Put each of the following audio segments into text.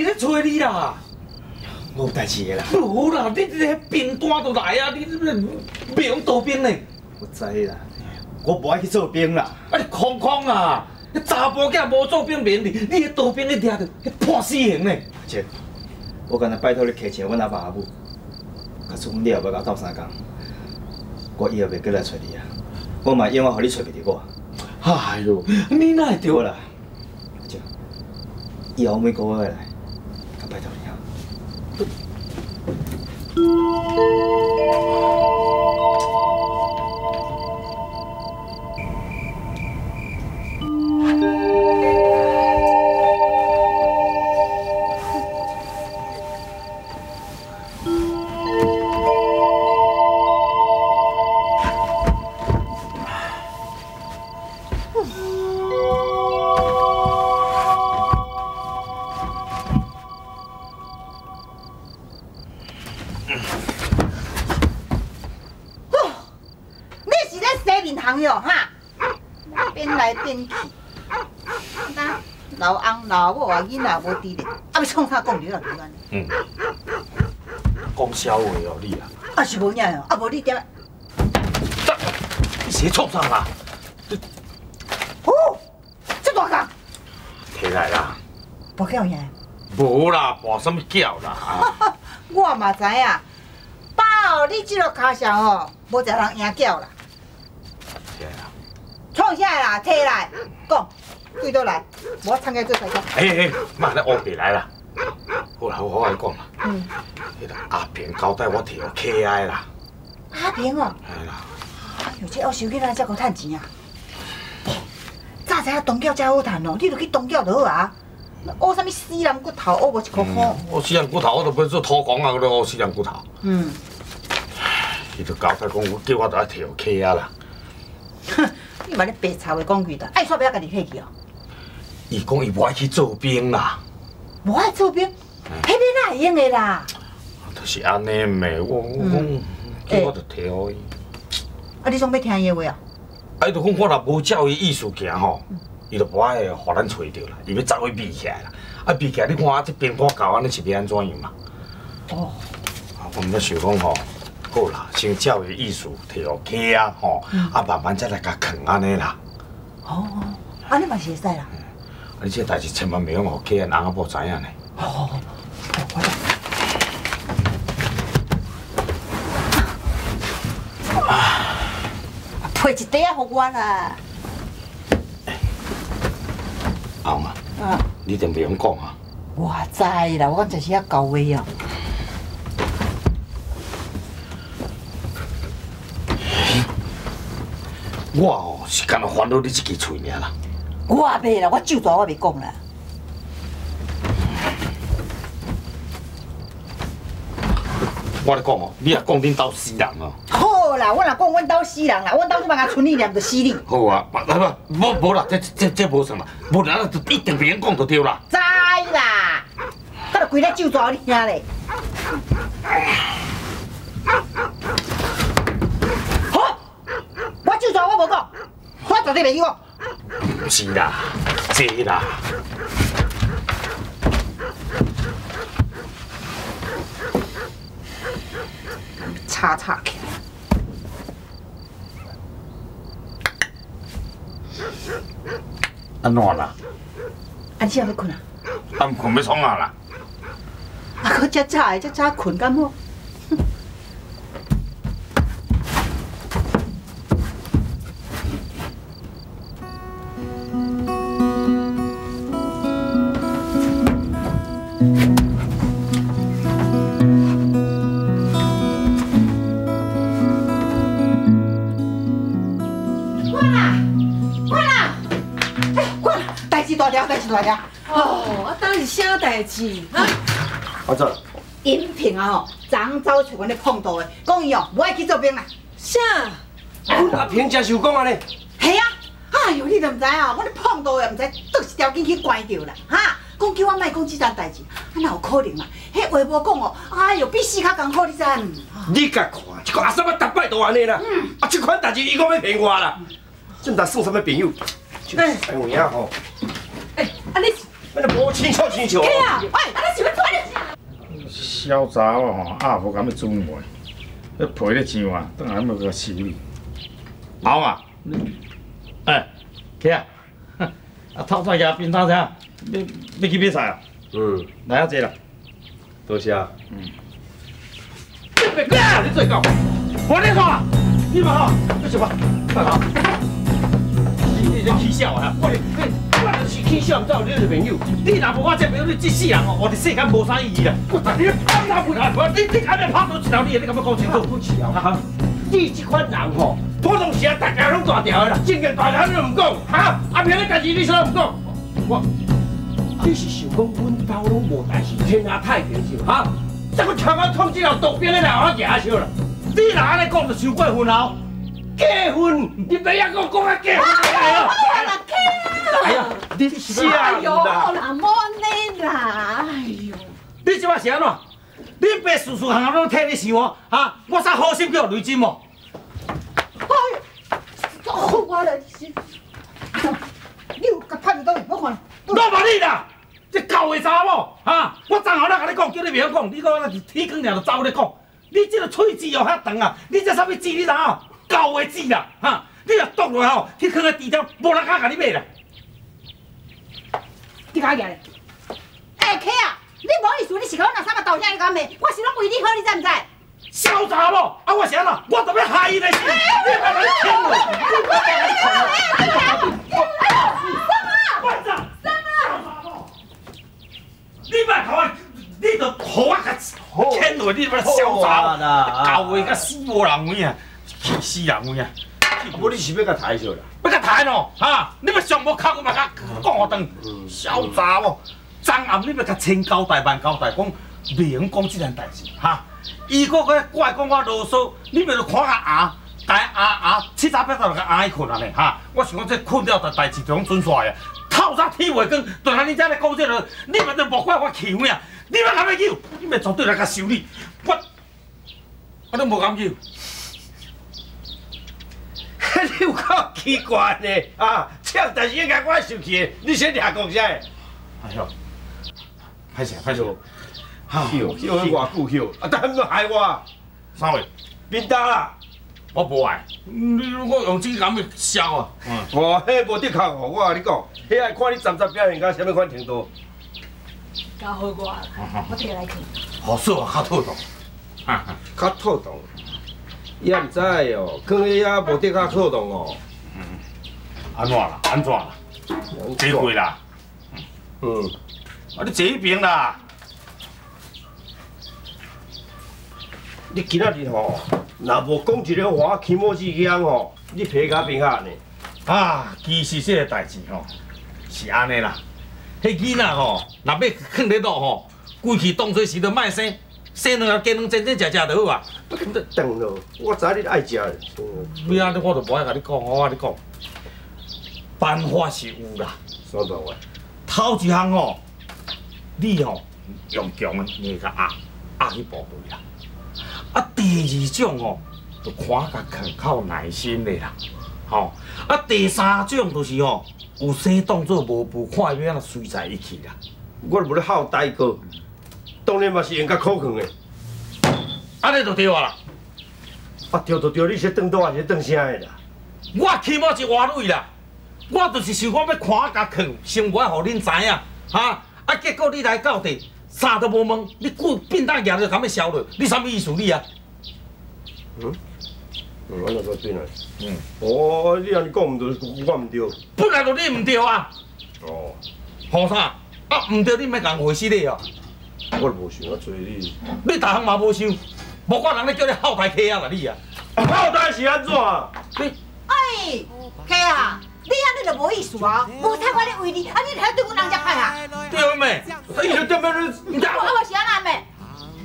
是咧找你啦。我有代志个啦。有啦，你这个兵单都来啊，你袂用当兵嘞。我知啦，我无爱去做兵啦。啊，你空空啊！你查甫囝无做兵免哩，你迄当兵你听着，迄判死刑嘞。姐，我刚才拜托你摕钱，阮阿爸阿母，可是阮你也袂甲斗相共，我以后袂过来找你啊。我嘛永远互你找袂着我。哎呦，你哪会对啦？ 以后每个月来，我拜托你啊！囡仔无滴咧，啊要创啥讲着啊？嗯，讲笑话哦你啊！啊是无影哦，啊无你点？你是创啥啦？哦，这大个！摕来啦！跋筊嘢？无啦，跋什么筊啦？我嘛知啊，爸哦，你这落卡上哦，无一个人赢筊啦。摕来啦！创啥啦？摕来，讲。 对倒来，我参加做代表。哎，妈，你乌白来啦！好啦，我爱讲啦。嗯。迄个阿平交代我提互 K I 啦。阿平哦。哎啦。哎呦，这恶小囡仔才够趁钱啊！早知影当教才好趁哦，你著去当教就好啊。学啥物死人骨头，学无一箍好。学死人骨头，我著要做土工啊！我学死人骨头。嗯。伊著交代讲，我叫我著爱提互 K I 啦。哼，你嘛咧白吵话讲句啦，爱煞袂晓家己客气哦。 伊讲伊无爱去做兵啦，无爱做兵，迄边哪会用的啦？就是安尼咪，我讲，我著提互伊。啊，你想要听伊的话啊？啊，伊著讲我若无照伊意思行吼，伊著无爱互咱揣着啦，伊要走去避起来啦。啊，避起来，你看啊，这兵破搞安尼是袂安怎样嘛？哦，我们要想讲吼，好啦，先照伊意思提互起啊吼，啊慢慢再来甲藏安尼啦。哦，安尼嘛是会使啦。 你这代志千万袂用互客人阿婆知影呢。好，我来。啊，配一袋啊，互我啦。阿妈，你定袂用讲啊？我知啦，我就是遐高危啊。我哦是干那烦恼你一支嘴尔啦。 我袂啦，我酒大我袂讲啦。我咧讲哦，你若讲恁兜死人哦。好啦，我若讲阮兜死人啦，阮兜即摆甲村里念着死你。好啊，无啦，这无算啦，无啦，一定袂用讲就对啦。知啦，甲着规日酒大你听咧。好，我酒大我无讲，我绝对袂去讲。 不是啦，这啦。叉叉去。安怎啦？安怎要困啊？啊，唔困要创啊啦？啊，搁遮早的，遮早困敢好？ 大家哦，啊，当是啥代志？哈，阿祖，银平啊吼，昨早找阮咧碰到的，讲伊哦，无爱去做兵啦。啥？阮阿平真想讲安尼。系啊，哎呦，你都唔知哦，我咧碰到的，唔知倒一条筋去关掉啦，哈。讲叫我莫讲这件代志，啊哪有可能啊？迄话无讲哦，哎呦，比死较艰苦，你知？你甲看，这个阿婶要逐摆都安尼啦，啊，这款代志伊讲要骗我啦，这毋知算啥物朋友？哎，有影吼。 啊你，我都无清楚。对啊，喂，啊你是小查某吼，也无敢要煮糜，迄皮咧上啊，等下要甲修理。老啊，哎，起啊！啊，透早夜边摊啥？要去买菜啊？嗯，来遐济啦。多谢。嗯。你袂过啊！你做狗，我你看，你嘛吼，你想嘛，大哥，你这起笑啊！我就是起笑，唔知有你的朋友。你若无我这朋友，你这世人哦，活伫世间无啥意义啦。我但你拍他不打，你安尼拍到一头你，你敢要讲清楚？不起啊！你这款人吼，普通时啊，大家拢大条的啦，正经大条你唔讲，哈？阿平你家己你啥唔讲？我，你是想讲阮兜拢无代志，天下太平是哈？这个台湾统治后，独边的来我假笑啦。你若安尼讲，就伤过分了。结婚，你别一个讲啊结婚来哦。哎呀，你是啊！哎呦，那么你啦，哎呦，你即摆是安怎？你爸事事行行拢替你想哦，哈！我煞好心叫雷金哦。哎，我来是，你有甲拍到倒去？我看。我骂你啦！这狗的查某，哈！我昨下咱甲你讲，叫你袂晓讲，你讲咱天光了就走咧讲。你这个嘴舌哦，遐长啊！你这啥物舌，你知啊？狗的舌啦，哈！你若剁落吼，去放个地条，无人敢甲你买啦。 你敢行嘞？哎，客啊！你无意思，你是讲那啥物道理？你敢骂？我是拢为你好，你知唔知？小查某，啊我是安那？我特别害伊来死！你别来骗我！你别来骗我！班长，班长，你别搞我，你都互我甲骗落，你别小查啦！狗的甲死无人样啊，气死人样！无你是要甲抬上啦？ 要甲抬咯，哈！你要上无靠，我嘛甲讲我当小查某。昨暗你要甲千交代万交代，讲袂用讲即件代志，哈！伊个怪讲我啰嗦，你咪着看下牙，大牙七早八早就甲牙去困啊嘞，哈！我想讲这困了，代志就拢准煞个。透早天未光，就安尼才来讲这落，你咪着莫怪我气我呀！你咪敢要救，你咪绝对来甲修理。我都无敢救。 你有够奇怪嘞啊！笑，但是应该我生气，你先听讲啥？哎呦，歹势歹势，笑偌久笑，啊，但唔害我。啥话？变大啦！我无爱。你如果用这个咁嘅笑啊？哦，迄无得靠哦！我甲你讲，迄爱看你站在表现到啥物款程度。教好我，我摕来去。好说啊，较妥当。啊，较妥当。 也毋知哦，囥伊遐无得较妥当哦。嗯，安怎啦？安怎啦？坐过啦。嗯，啊你坐一边啦。你今仔日吼，若无讲一个话，起码是样吼，你皮甲平安呢。啊，其实这个代志吼，是安尼啦。迄囡仔吼，若要囥咧路吼，规气当做是着卖生。 生两个鸡卵真正食食就好啊！当咯，我知你爱食。你安尼我就无爱甲你讲，我甲你讲，办法是有啦。啥办法？头一项哦，你哦用强的硬甲压去部位啦。啊，第二种哦，就看甲肯靠耐心的啦。吼，啊，第三种就是哦，有生当作无步，看伊要安怎随在伊去啦。我无咧好代过。 当然嘛是用较苦劝的，安尼就对啊啦。啊对就对，你是当倒还是当啥的啦？我起码是活累啦，我就是想讲要看甲劝，生活互恁知影，哈。啊结果你来到地，啥都无问，你骨变大硬就咁要消落，你啥物意思你啊？嗯，我那个对啦。嗯，哦，你安尼讲唔对，我唔对。本来就你唔对啊。哦，何生啊，唔对你咪共回死你哦。 我无想要做你，你大项嘛无想，无怪人咧叫你后台客啊啦你啊，后台是安怎？你哎，客啊，你安尼就无意思啊，无替我咧为你，安尼你还对阮人遮歹啊？对妹，伊就对妹你，你我是安那妹，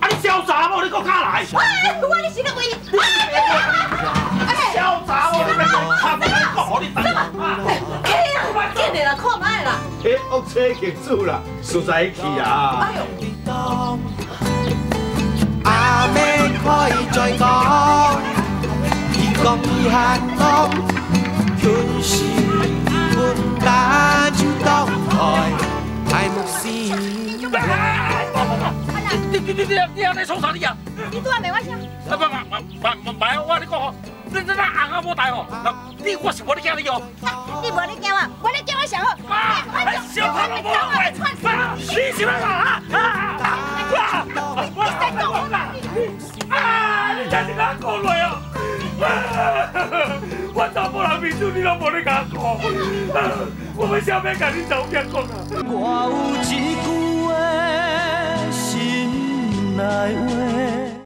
啊你潇洒无？你搁卡来？哎，我咧是咧为你，哎，潇洒无？你咪讲差不多，我你等下。 见你啦，看卖啦！迄恶车骑主啦，实在去啊！哎呦！阿妹开在讲，天光已下光，全是困难就到台，太木死。你还在冲啥你啊？你对我没关系啊。啊，我跟你讲哦，那阿公无代哦，你我是无咧惊你哦。你无咧惊我，我咧惊我上好。妈，小胖我来，妈，你是干啥啊？我先走啦。啊，你真是难过来哦。我查甫人面子你拢无咧敢讲，我们小妹甲你走偏讲啊。我有一句话。 来话。